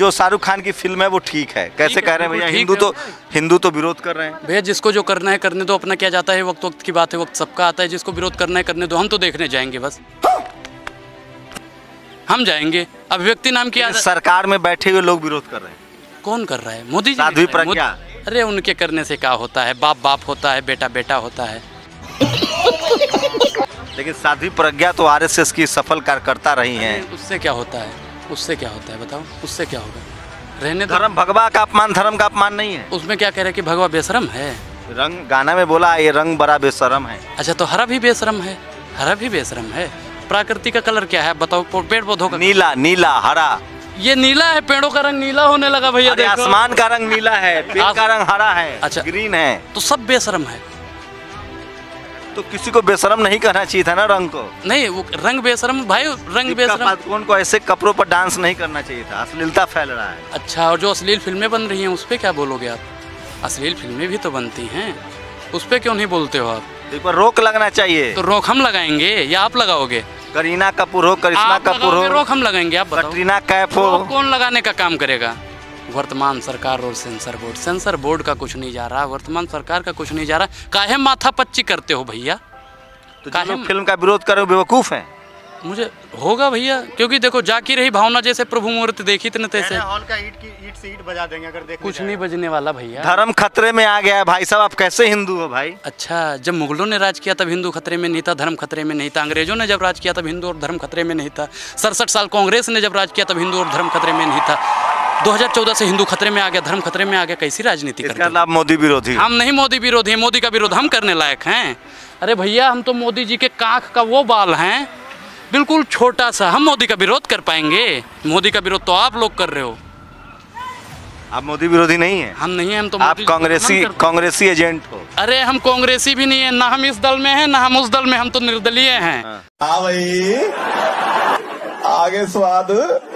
जो शाहरुख खान की फिल्म है वो ठीक है, कैसे कह रहे हैं भैया? हिंदू तो विरोध कर रहे हैं भैया। जिसको जो करना है करने दो, अपना क्या जाता है, वक्त वक्त की बात है, वक्त सबका आता है। जिसको विरोध करना है करने दो, हम तो देखने जाएंगे, बस हम जाएंगे। अभिव्यक्ति नाम की सरकार में बैठे हुए लोग विरोध कर रहे हैं। कौन कर रहा है? मोदी जी, साधु प्रज्ञा। अरे उनके करने से क्या होता है, बाप बाप होता है, बेटा बेटा होता है। लेकिन साधु प्रज्ञा तो RSS की सफल कार्यकर्ता रही हैं। उससे क्या होता है, उससे क्या होता है बताओ, उससे क्या होगा? रहने धर्म भगवा का अपमान, धर्म का अपमान नहीं है। उसमें क्या कह रहे हैं कि भगवा बेशरम है? रंग गाना में बोला ये रंग बड़ा बेशरम है। अच्छा तो हरा भी बेशरम है, हरा भी बेशरम है। प्रकृति का कलर क्या है बताओ, पेड़ पौधों का नीला, नीला हरा, ये नीला है, पेड़ों का रंग नीला होने लगा भैया, आसमान का रंग नीला है, पेड़ का रंग हरा है, अच्छा ग्रीन है, तो सब बेशरम है। तो किसी को बेशरम नहीं करना चाहिए था ना रंग को। नहीं वो रंग बेशरम भाई, रंग बेशरम। कौन को ऐसे कपड़ों पर डांस नहीं करना चाहिए था, अश्लीलता फैल रहा है। अच्छा और जो अश्लील फिल्में बन रही हैं उस पर क्या बोलोगे आप? अश्लील फिल्में भी तो बनती हैं, उस पर क्यों नहीं बोलते हो आप? एक बार रोक लगना चाहिए। तो रोक हम लगाएंगे या आप लगाओगे? करीना कपूर हो, कृष्णा कपूर हो, रोक हम लगाएंगे। आप करीना कैफ हो, कौन लगाने का काम करेगा? वर्तमान सरकार और सेंसर बोर्ड, सेंसर बोर्ड का कुछ नहीं जा रहा, वर्तमान सरकार का कुछ नहीं जा रहा, काहे माथा पच्ची करते हो भैया? तो काहे फिल्म का विरोध करो, बेवकूफ है। मुझे होगा भैया, क्योंकि देखो जाकी रही भावना जैसे प्रभु मुहूर्त देखी इतने तैसे हॉल का ईट से ईट बजा देंगे अगर देखो। कुछ नहीं बजने वाला भैया, धर्म खतरे में आ गया है। भाई साहब आप कैसे हिंदू हो भाई? अच्छा जब मुगलों ने राज किया तब हिंदू खतरे में नहीं था, धर्म खतरे में नहीं था। अंग्रेजों ने जब राज किया तब हिंदू और धर्म खतरे में नहीं था। 67 साल कांग्रेस ने जब राज किया तब हिंदू और धर्म खतरे में नहीं था। 2014 से हिंदू खतरे में आ गया, धर्म खतरे में आ गया, कैसी राजनीति करते हैं? आप मोदी विरोधी? हम नहीं मोदी विरोधी, मोदी का विरोध हम करने लायक हैं? अरे भैया हम तो मोदी जी के कांख का वो बाल हैं, बिल्कुल छोटा सा, हम मोदी का विरोध कर पाएंगे? मोदी का विरोध तो आप लोग कर रहे हो। आप मोदी विरोधी नहीं है? हम नहीं है, हम तो आप कांग्रेसी एजेंट हो। अरे हम कांग्रेसी भी नहीं है, ना हम इस दल में है ना हम उस दल में, हम तो निर्दलीय है। आगे स्वाद